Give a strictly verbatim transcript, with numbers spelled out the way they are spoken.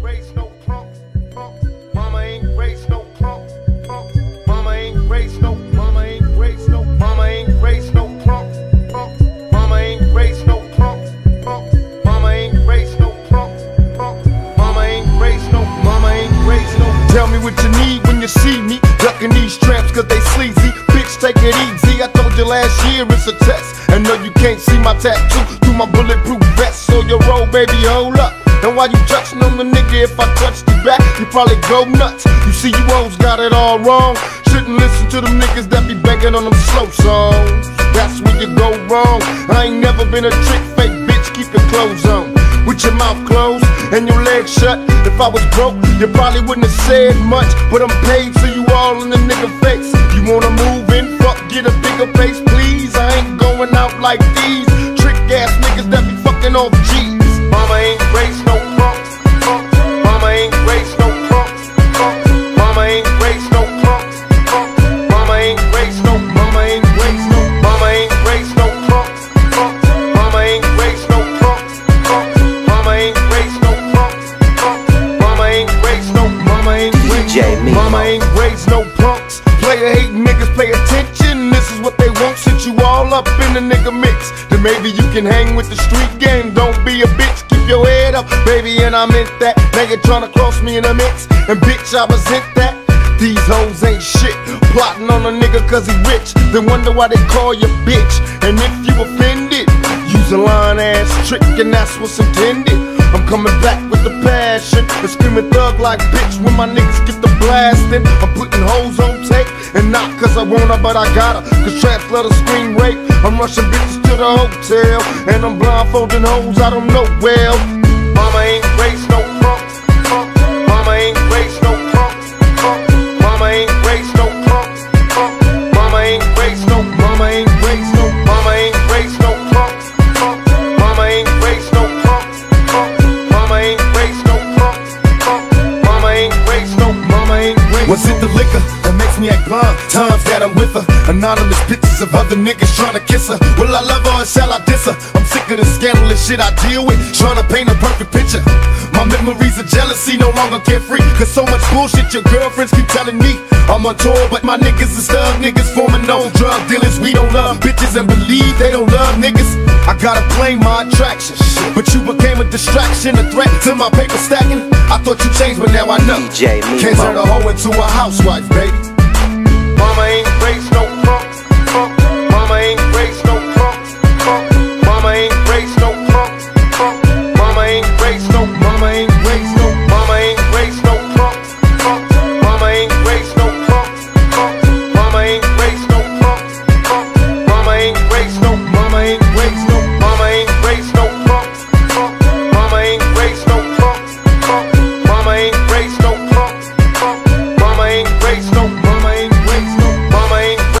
raised no punks, punks. Mama ain't raised no punks, punks. Mama ain't raised no, mama ain't raised no, mama ain't raised no punks, punks. Mama ain't raised no punks, punks. Mama ain't raised no punks, punks. Mama ain't raised no, mama ain't raised no. Tell me what you need when you see me ducking these traps 'cause they sleazy. Bitch, take it easy. I told you last year it's a test, and no, you can't see my tattoo through my bulletproof vest. So your roll, baby, hold up. And why you touching on the nigga? If I touched you back, you probably go nuts. You see you hoes got it all wrong. Shouldn't listen to them niggas that be begging on them slow songs. That's where you go wrong. I ain't never been a trick fake bitch, keep your clothes on. With your mouth closed and your legs shut. If I was broke, you probably wouldn't have said much. But I'm paid, so you all in the nigga face. You wanna move in, fuck, get a bigger face, please. I ain't going out like these trick ass niggas that be fucking off G. Mama ain't raised no punks, punks. Mama ain't raised no punks, punks. Mama ain't raised no punks, punks. Mama ain't raised no, mama ain't raised no, mama ain't raised no punks, punks. Mama ain't raised no punks, punks. Mama ain't raised no punks, punks. Mama ain't raised no, mama ain't raised no, mama ain't raised no punks. Player hate niggas, pay attention. This is what they want, since you all up in the nigga mix. Then maybe you can hang with the street game. Don't be a bitch, keep your head up, baby, and I meant that. Now you're trying to cross me in the mix, and bitch, I resent that. These hoes ain't shit, plotting on a nigga 'cause he rich. They wonder why they call you bitch, and if you offended, use a line ass trick, and that's what's intended. I'm coming back with the passion, and screaming thug like bitch when my niggas get the blasting. I'm putting hoes on tape, and not 'cause I wanna, but I gotta, 'cause traps let her scream rape. I'm rushing bitches to the hotel, and I'm blindfolding hoes I don't know well. Mama ain't raised no punks, punks. Mama ain't raised no punks, punks. Mama ain't raised no punks, punks. Mama ain't raised no, mama ain't raised no, mama ain't raised no punks, punks. Mama ain't raised no punks, punks. Mama ain't raised no punks, punks. Mama ain't raised no, mama ain't raised no. Was it the liquor that makes me act blind? Times that I'm with her, anonymous pictures of other niggas trying to kiss her. Will I love her or shall I diss her? I'm sick of the scandalous shit I deal with, trying to paint a perfect picture. My memories of jealousy no longer carefree, 'cause so much bullshit your girlfriends keep telling me. I'm on tour, but my niggas is thug niggas, forming those drug dealers. We don't love bitches and believe they don't love niggas. I gotta play my attraction, but you became a distraction, a threat to my paper stacking. I thought you changed, but now I know. Can't turn a hoe into a housewife, baby. Mama ain't raised no